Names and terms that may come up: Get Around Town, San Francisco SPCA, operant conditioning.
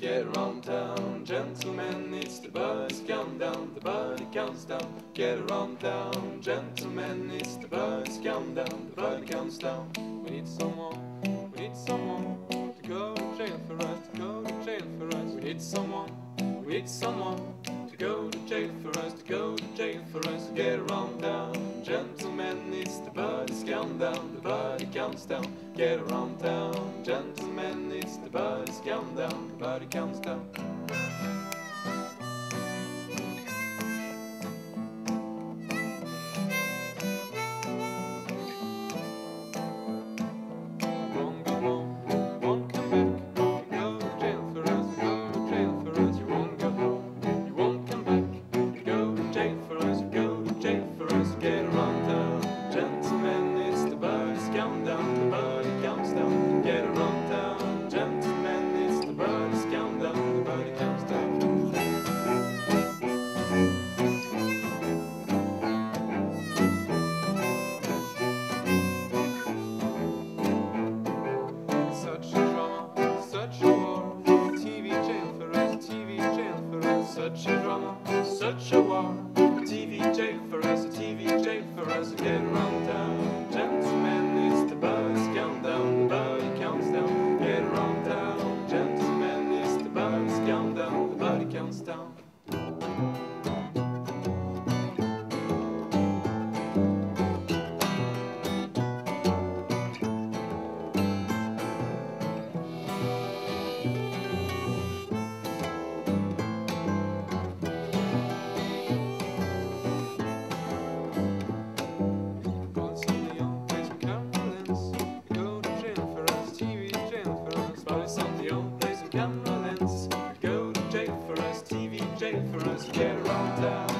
Get around town, gentlemen, it's the bus countdown, the body counts down. Get around town, gentlemen, it's the bus countdown, the body counts down. We need someone to go to jail for us, to go to jail for us. We need someone to go to jail for us, to go to jail for us. Get around town, gentlemen, it's the bus countdown, the body counts down. Get around town, gentlemen, it's the bus countdown, the body counts down. Such a drama, such a war, a TV jail for us, a TV jail for us. Get around town, gentlemen, it's the bus countdown, the body counts down. Get around town, gentlemen, it's the bus countdown, the body counts down. Go to jail for us, TV jail for us, get around town.